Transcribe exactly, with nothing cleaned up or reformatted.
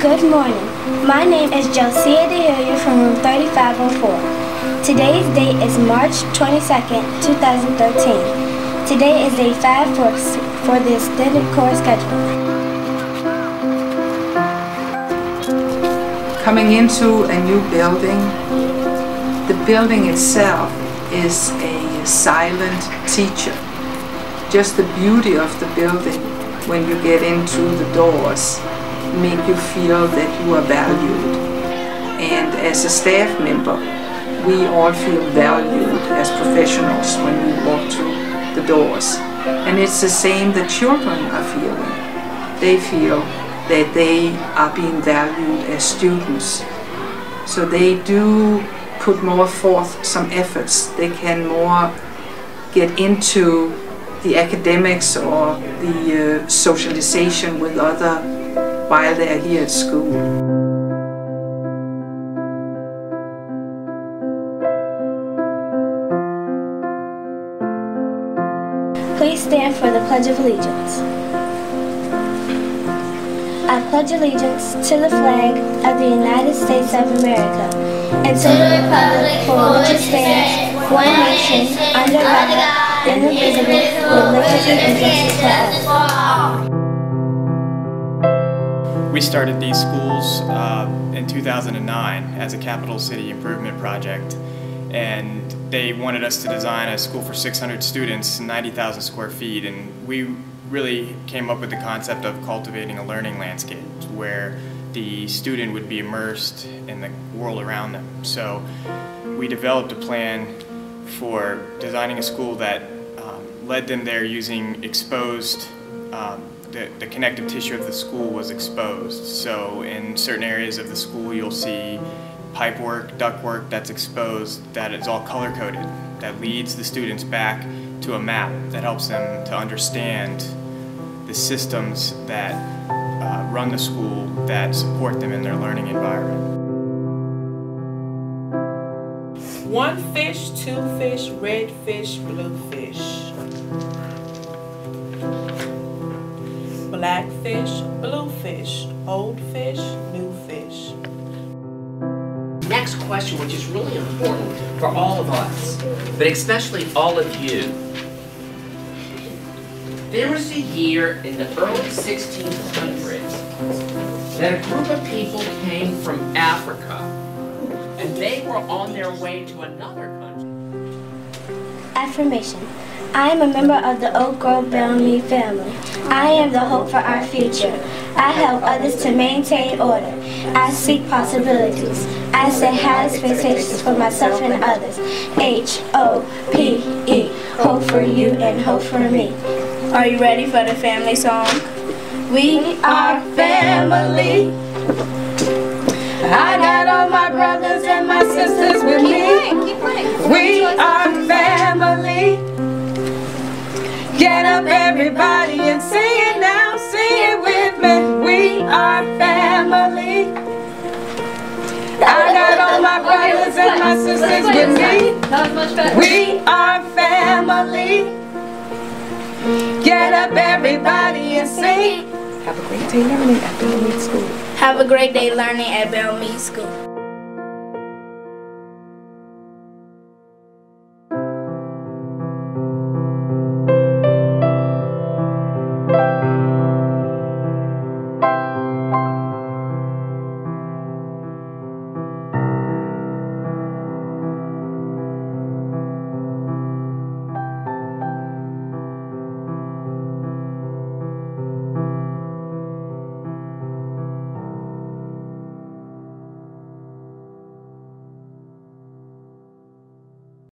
Good morning. My name is Josia DeHillier from room thirty-five oh four. Today's date is March twenty-second, two thousand thirteen. Today is day five for, for the extended course schedule. Coming into a new building, the building itself is a silent teacher. Just the beauty of the building when you get into the doors make you feel that you are valued. And as a staff member, we all feel valued as professionals when we walk through the doors. And it's the same the children are feeling. They feel that they are being valued as students. So they do put more forth some efforts. They can more get into the academics or the uh, socialization with other while they are here at school. Please stand for the Pledge of Allegiance. I pledge allegiance to the flag of the United States of America and to the republic for which it stands, one nation, under God, indivisible, with liberty and justice for all. We started these schools uh, in two thousand nine as a capital city improvement project, and they wanted us to design a school for six hundred students, ninety thousand square feet, and we really came up with the concept of cultivating a learning landscape where the student would be immersed in the world around them. So we developed a plan for designing a school that um, led them there using exposed um, The, the connective tissue of the school was exposed. So in certain areas of the school you'll see pipe work, duct work that's exposed, that is all color-coded. That leads the students back to a map that helps them to understand the systems that uh, run the school that support them in their learning environment. One fish, two fish, red fish, blue fish. Black fish, blue fish, old fish, new fish. Next question, which is really important for all of us, but especially all of you. There was a year in the early sixteen hundreds that a group of people came from Africa, and they were on their way to another country. Affirmation. I am a member of the Oak Grove-Bellemeade family. I am the hope for our future. I help others to maintain order. I seek possibilities. I set high expectations for myself and others. H O P E, hope for you and hope for me. Are you ready for the family song? We are family. I got all my brothers and my sisters with me. We are family. Get up everybody and sing it now, sing it with me. We are family. I got all my brothers and my sisters with me. We are family. Get up everybody and sing. Have a great day learning at Bellemeade School. Have a great day learning at Bellemeade School.